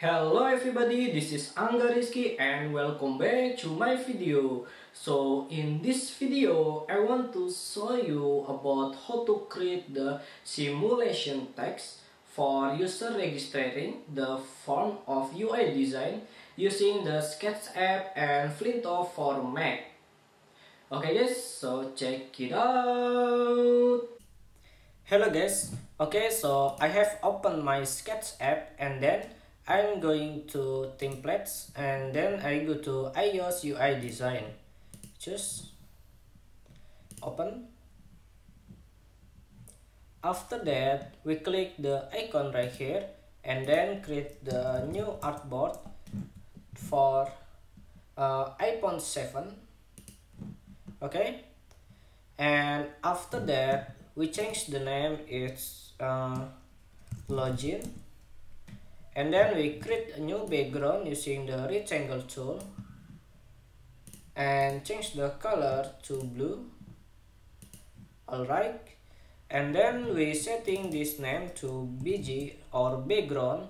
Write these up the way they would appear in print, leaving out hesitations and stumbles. Hello everybody, this is Angga Risky and welcome back to my video. So in this video, I want to show you about how to create the simulation text for user registering the form of UI design using the Sketch app and Flinto for Mac. Okay guys, so check it out. Hello guys. Okay, so I have opened my Sketch app and then I'm going to templates and then I go to iOS UI design. Choose open. After that, we click the icon right here and then create the new artboard for iPhone 7. Okay, and after that we change the name, it's login, and then we create a new background using the rectangle tool and change the color to blue. Alright, and then we setting this name to BG or background.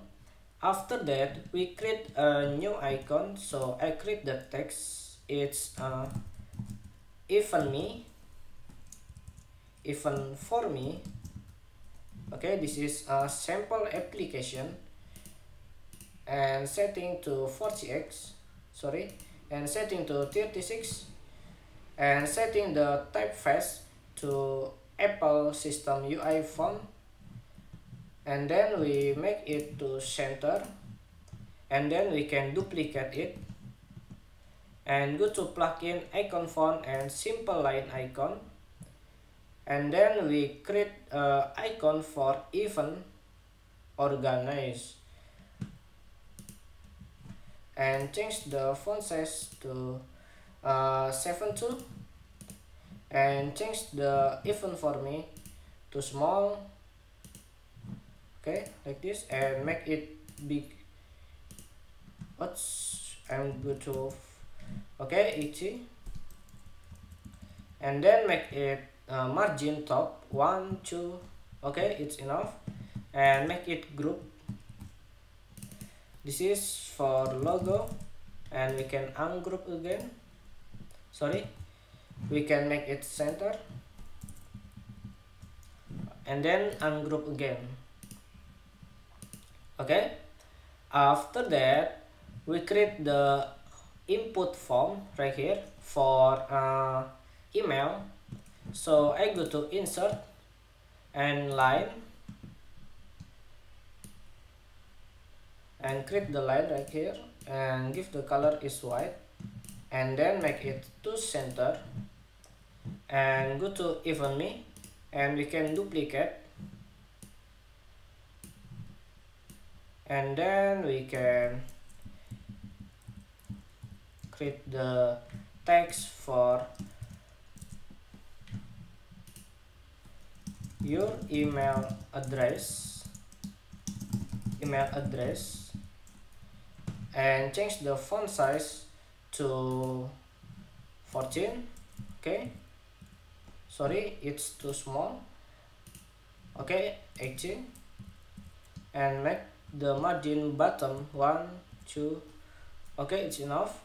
After that we create a new icon, so I create the text, it's even me, even for me. Okay, this is a sample application and setting to 36 and setting the typeface to Apple System UI font, and then we make it to center and then we can duplicate it and go to plugin icon font and simple line icon, and then we create a icon for event organize and change the font size to 72 and change the event for me to small. Okay, like this, and make it big. I'm going to okay, 80, and then make it margin top 1, 2. Okay, it's enough, and make it group. This is for logo, and we can ungroup again. Sorry, we can make it center, and then ungroup again. Okay, after that we create the input form right here for email, so I go to insert and line and create the line right here and give the color is white and then make it to center and go to even me, and we can duplicate and then we can create the text for your email address and change the font size to 14. Okay, sorry, it's too small. Okay, 18, and make the margin bottom 1, 2. Okay, it's enough.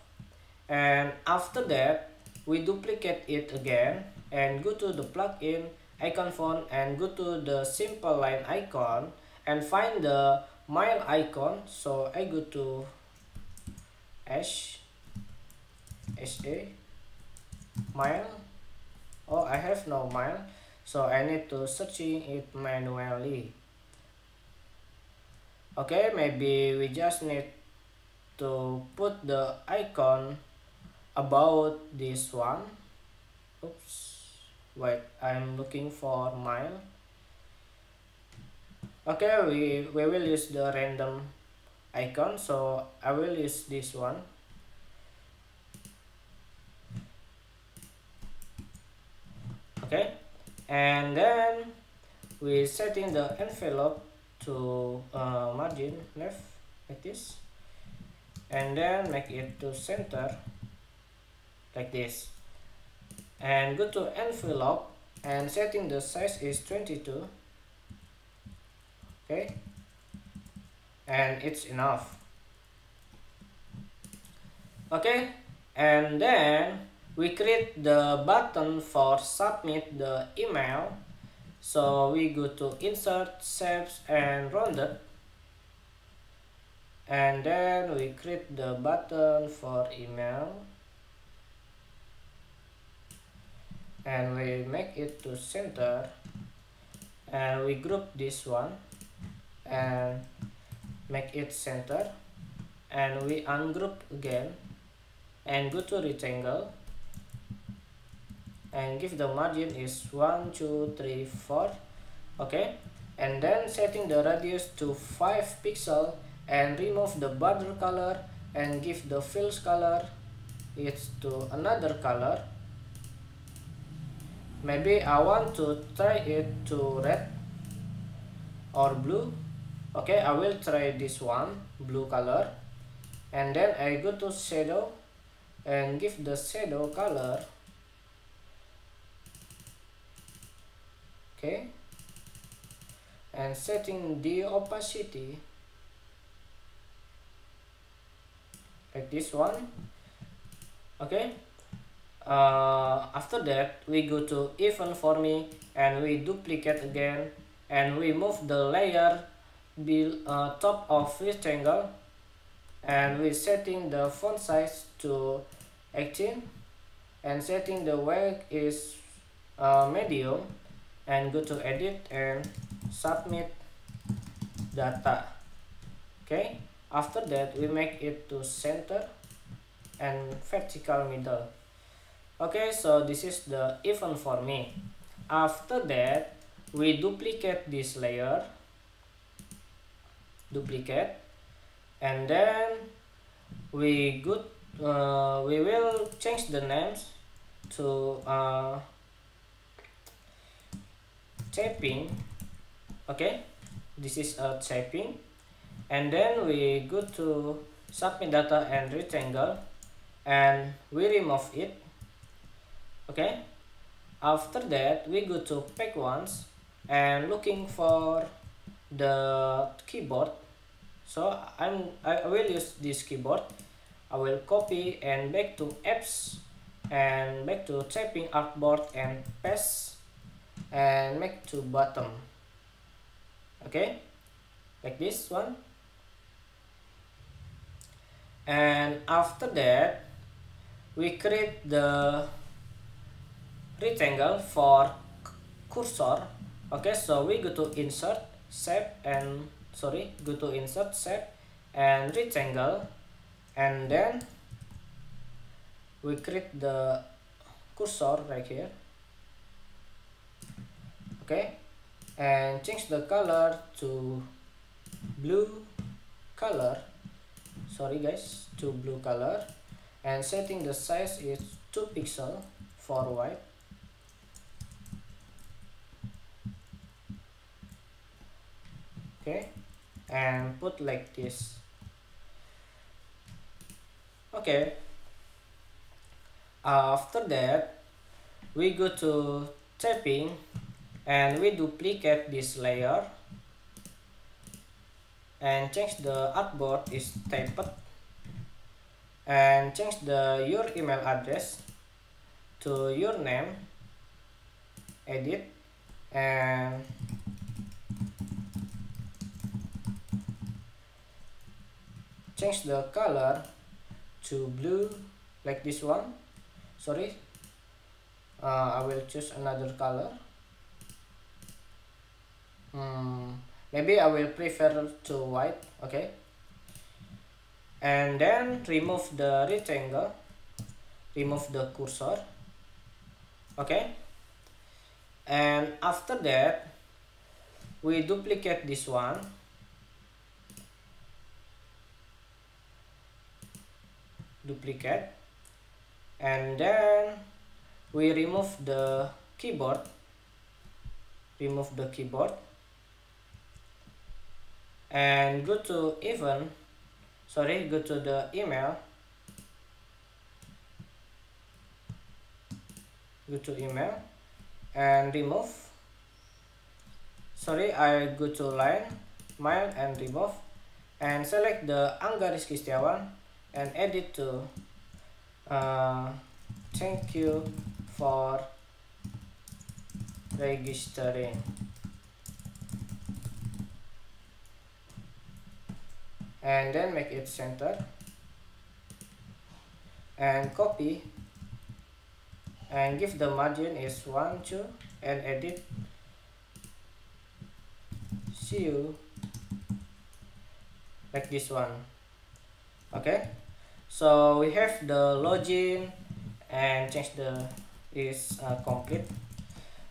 And after that we duplicate it again and go to the plugin icon font and go to the simple line icon and find the mail icon, so I go to HA mail. Oh, I have no mail, so I need to searching it manually. Okay, maybe we just need to put the icon about this one. Oops, wait, I'm looking for mine. Okay, we will use the random icon, so I will use this one. Okay, and then we setting the envelope to margin left like this, and then make it to center like this, and go to envelope and setting the size is 22. Okay, and it's enough. Okay, and then we create the button for submit the email. So we go to insert, shapes and rounded, and then we create the button for email, and we make it to center, and we group this one and make it center, and we ungroup again and go to rectangle and give the margin is 1, 2, 3, 4. Okay, and then setting the radius to 5 pixels and remove the border color and give the fills color it's to another color. Maybe I want to try it to red or blue. Okay, I will try this one, blue color, and then I go to shadow and give the shadow color. Okay, and setting the opacity like this one. Okay, after that we go to even for me and we duplicate again and we move the layer top of rectangle, and we setting the font size to 18 and setting the weight is medium, and go to edit and submit data. Okay, after that we make it to center and vertical middle. Okay, so this is the event for me. After that we duplicate this layer, duplicate, and then we will change the names to shaping. Okay, this is a shaping, and then we go to submit data and rectangle and we remove it. Okay, after that we go to pack once and looking for the keyboard. So I will use this keyboard. I will copy and back to apps and back to shaping artboard and paste and make to bottom. Okay, like this one, and after that we create the rectangle for cursor. Okay, so we go to insert shape and rectangle, and then we create the cursor right here. Okay, and change the color to blue color, to blue color, and setting the size is 2 pixels for white. Okay, and put like this. Okay, after that we go to shaping and we duplicate this layer and change the artboard is typed and change the your email address to your name, edit, and change the color to blue like this one. I will choose another color. Maybe I will prefer to white. Okay, and then remove the rectangle, remove the cursor. Okay, and after that we duplicate this one and then we remove the keyboard, and go to go to the email, and remove. I go to line, mile, and remove, and select the Angga Risky Setiawan and edit to thank you for registering, and then make it center and copy and give the margin is 1, 2 and edit. See you like this one. Okay, so we have the login and change the is complete.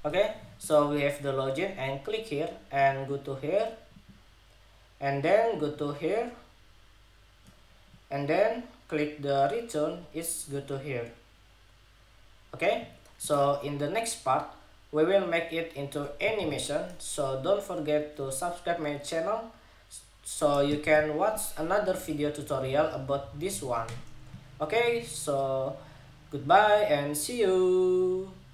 Okay, so we have the login and click here and go to here and then go to here and then click the return is go to here. Okay, so in the next part we will make it into animation, so don't forget to subscribe my channel so you can watch another video tutorial about this one. Okay, so goodbye and see you.